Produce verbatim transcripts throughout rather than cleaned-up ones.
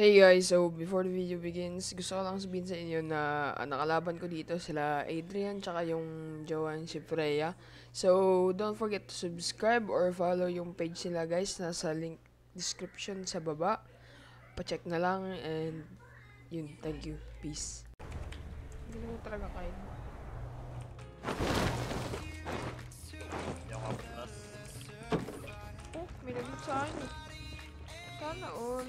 Hey guys, so before the video begins, gusto ko lang sabihin sa inyo na uh, nakalaban ko dito sila Adrian tsaka yung Jovan si Freya. So don't forget to subscribe or follow yung page nila guys, nasa link description sa baba. Pa-check na lang and yun, thank you, peace. Hindi mo talaga kayo. Oh, may nagot sa akin. Sana all.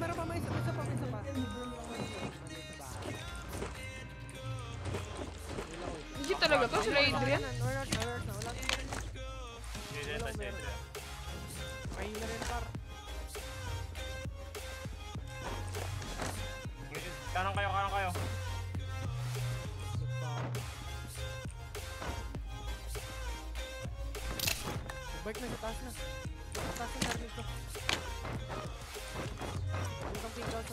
meron pa. May isa pa, may isa pa. Legit talaga to? Sila Adrian? May na rin par. Kanon kayo, kanon kayo. Bike na, taas na. Taas na rin ito. Yung kamping daw sa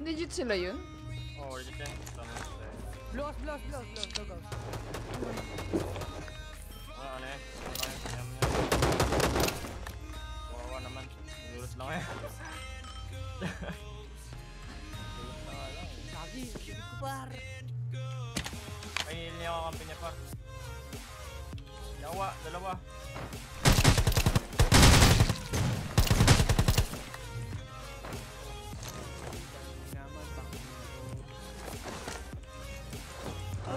Legit sila yun? Oo, oh, legit yun. Blows, blows, blows, blows, blows, blows. Ay, hindi ako kampi niya, par. Dalawa, dalawa. Oh,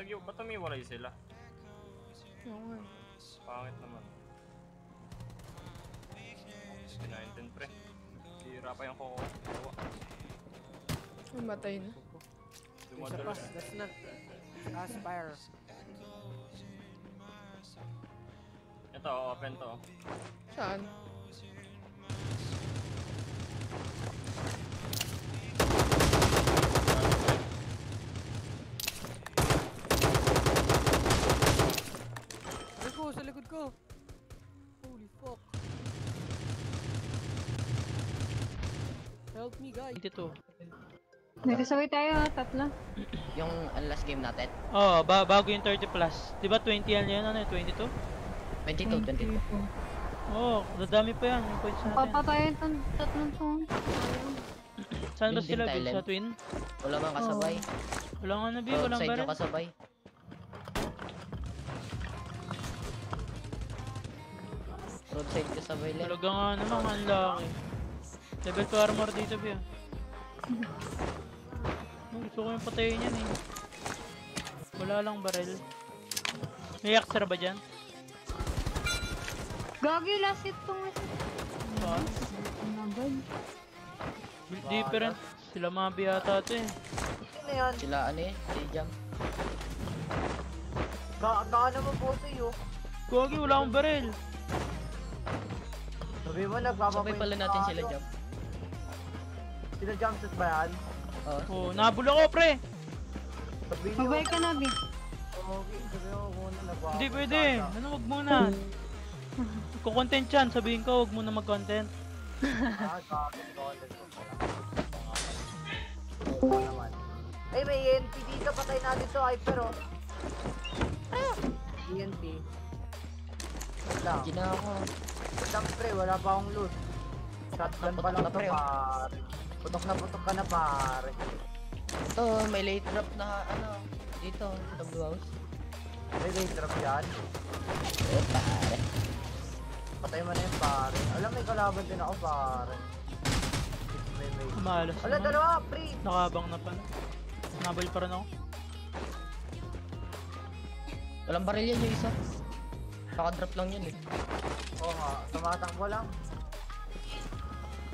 Ayan. Ba't tumiwalay sila? Ayan. Pangit naman. Kinaintin pre. Sira pa yung koko. Matay na. Dumadala. That's not aspire. Ito, open to. Saan? Ay ko, sa likod ko! Holy fuck! Help me guys! Dito. Nagkasaway tayo ha, tatlo. Yung last game natin? Oo, oh, ba bago yung thirty plus. Diba twenty yan yun? Ano yung twenty-two? twenty-two, twenty-two. Oo, oh, dadami pa yan yung points natin. Papatayin itong tatlong to. Saan ba sila Bill? Sa twin? Wala bang kasabay? Wala nga na Bill, wala ba rin? Outside yung kasabay. Roadside kasabay lang. Talaga nga naman, ang laki. Level two armor dito Bill. Gusto ko yung patayin yan eh. Wala lang barrel. May extra ba dyan? Gagi last hit tong isa. Saan? Nagod. Build different. Sila mabi yata ito eh. Sino yan? Sila ano eh. Sila jam. Baka naman po ito yun. Gagi wala akong baril. Sabi mo nagpapapoint pala natin sila jam. Sila jam set ba yan? Oo. Nabul ako pre. Pabay ka na Big. Okay. Sabi mo muna nagpapapoint. Hindi pwede. Ano wag muna. Kukontent yan, sabihin ko huwag mo na mag-content. Ah, sabi ko content ko. Ay, may E N T dito. Patay natin to Hyper, oh. Ah! E N T. Wala. Ginawa ko. Siyempre, wala pa akong loot. Shotgun pa lang na, pre, pare. Putok na putok ka na, pare. Ito, may late drop na, ano, dito, sa blue house. May late drop yan? Eh, pare. Patay mo na yun, pare. Alam, may kalaban din ako, pare. May may. Malas na. Wala, dalawa, pre! Nakabang na pa na. Nabal pa rin ako. Walang baril yan yung isa. Nakadrop lang yun, eh. Oo nga, tumatakbo lang.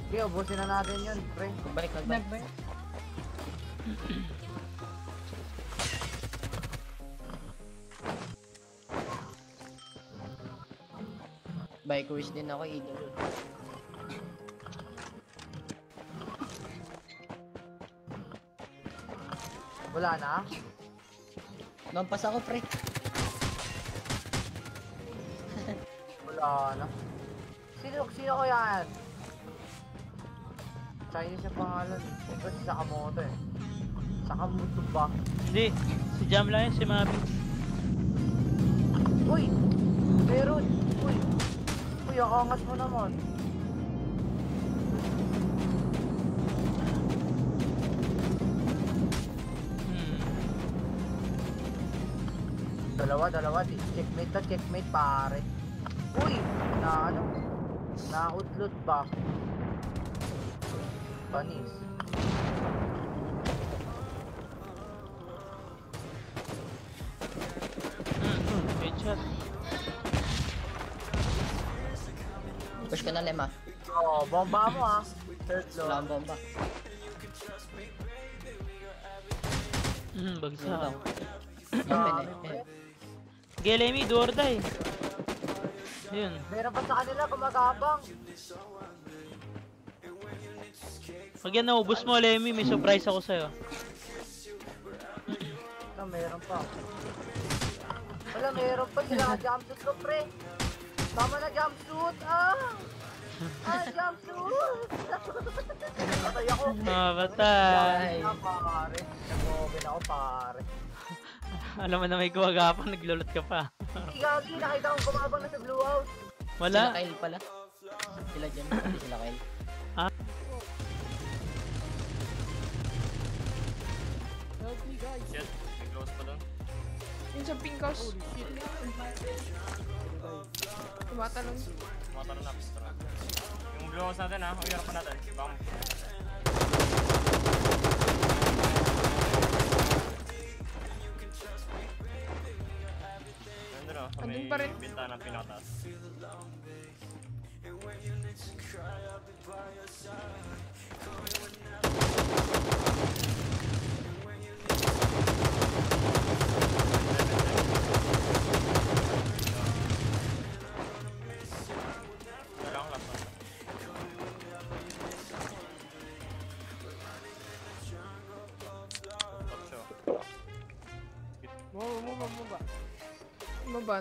Okay, ubusin na natin yun, pre. Balik, nagbalik. Nagbalik. Bike wish din ako, eating loot. Wala na? Nampas ako, pre. Wala na. Sino, sino ko yan? Chinese yung pangalan, kasi Sakamoto eh. Sakamoto ba? Hindi, si Jam lang yun, si Mabi. Uy! Meron! Uy! Uy, akangas mo naman. Hmm. Dalawa, dalawa. Checkmate to, checkmate pare. Uy! Na ano? Nautlot ba? Panis. Headshot. Push ka na, Lema. Oh, bomba mo ah. Third floor. Wala ang bomba. Hmm, bagsak. Gelemi, do or die. Yun. Meron pa sa kanila kumagabang. Pag yan naubos mo, Lemmy, may surprise ako sa'yo. Wala, meron pa. Wala, meron pa sila jumpsuit ko, pre. Tama na jumpsuit, ah! Ah, jumpsuit! Patay ako. Ah, patay. Nag-oven ako, pare. Alam mo na may gumagapang, naglulot ka pa. Hindi, Gagi, nakita akong gumabang na sa blue house. Wala. Sila Kyle pala. Sila dyan, hindi sila Kyle. Ah? Shit, may close pa doon. Yung sa pink house. Tumatalon. Tumatalon na pistra. Yung blue house natin ha, uyara pa natin. Bang. Nandun na, may bintana ng pinakatas. Baba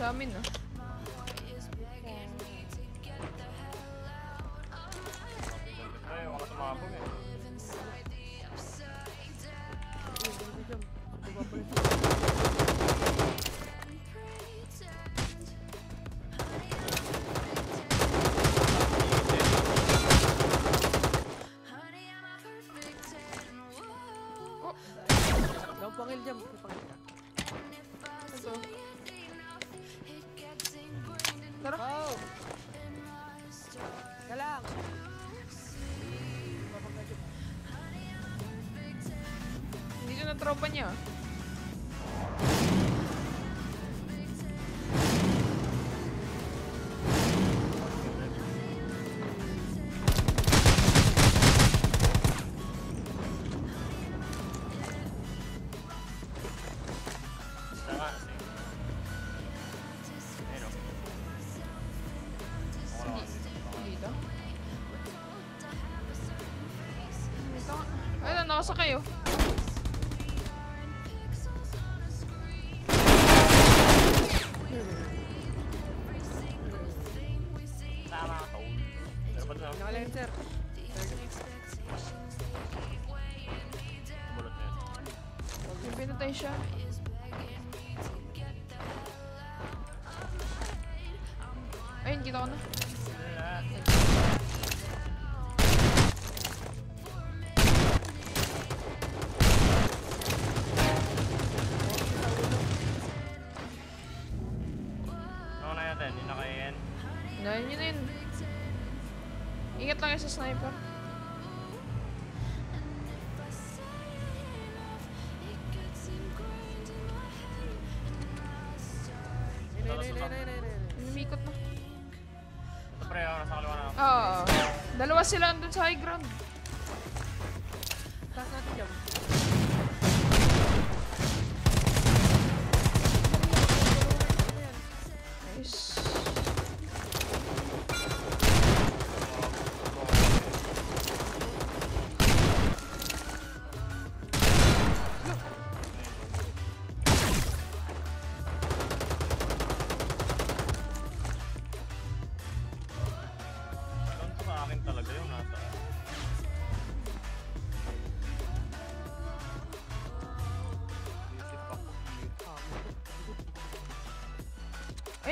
Sa amin, no? Ay, wala sumabog eh. tropanya. Nasa kayo. Tama ka to. Pero ba't na? Nakalenser. Bulot na yun. May pinatay siya. Ayun, kita ko na. Sniper. Mimikot na. Oo. Dalawa sila andun sa high ground. Taas natin dyan. Nice.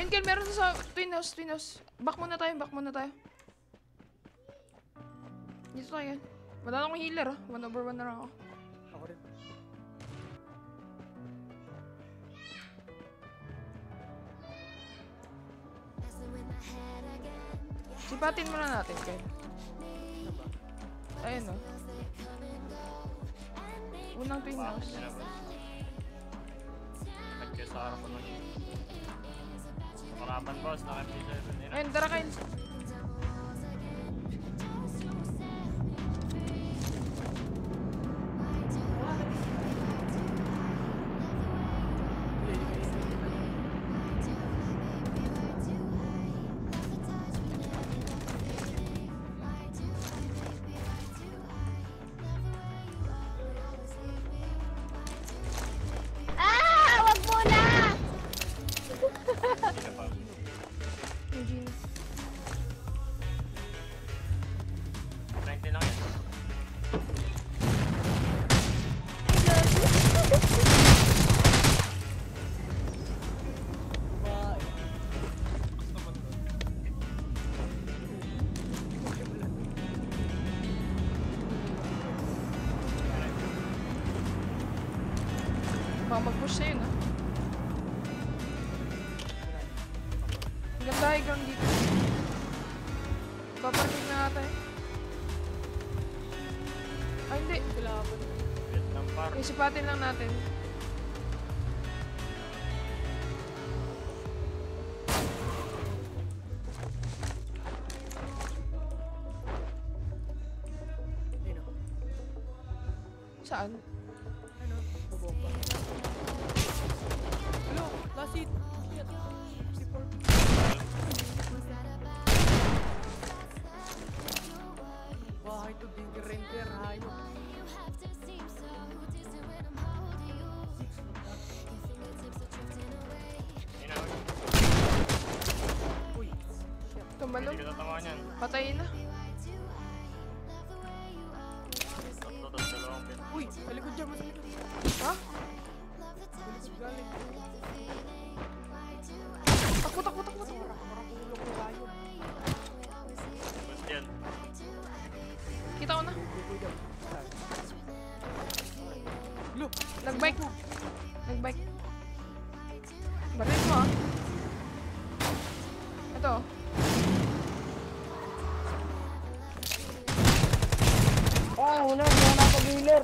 Ken, meron sa twin house, twin house. Back muna tayo, back muna tayo. Dito tayo. Wala akong healer, ah. One over one na lang ako. Ako rin. Sipatin muna natin, Ken. Ayun, oh. Unang twin house. Nagkesa harap ko na. Malaban boss, naka-pisa yun nila. Ayun, tara kayo. Isipatin lang natin. Saan? Ano? Bubomba. Hello! Last hit! Bahay to Dinky Ranger. Hayo. Tumalong. Patayin na. Uy! Malikod dyan! Ha? Takbo! Takbo! Takbo! Kita ko na. Nagbike! Nagbike! Barin mo, ah. Ito. Oh, wala. Wala na ako, dealer.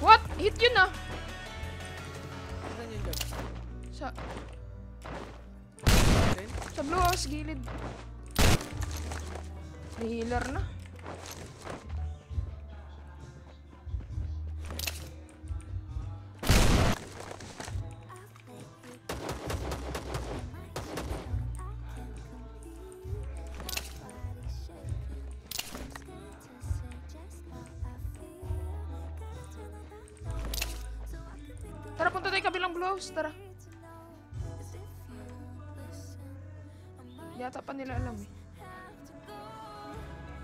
What? Hit yun ah! Saan yun dyan? Sa... Sa blue house, gilid. May healer na. Tara, punta tayo kabilang blue house, tara. Yata pa nila alam eh.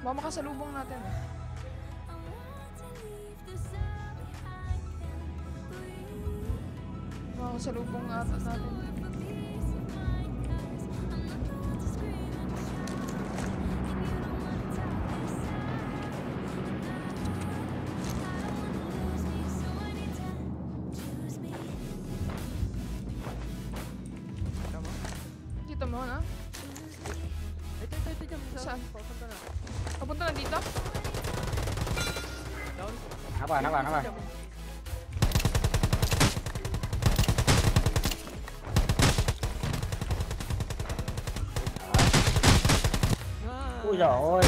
Baka makasalubong natin eh. Baka makasalubong natin natin. Saan? Kapunta na dito? Napa, napa, napa. Uy, oy.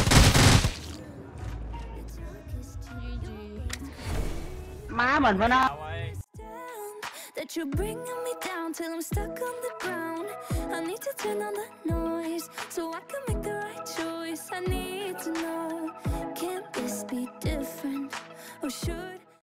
G G. Maman, mana? That you're bringing me down till I'm stuck on the ground. I need to turn on the noise so I can make the right choice. I need to know, can't this be different? Or should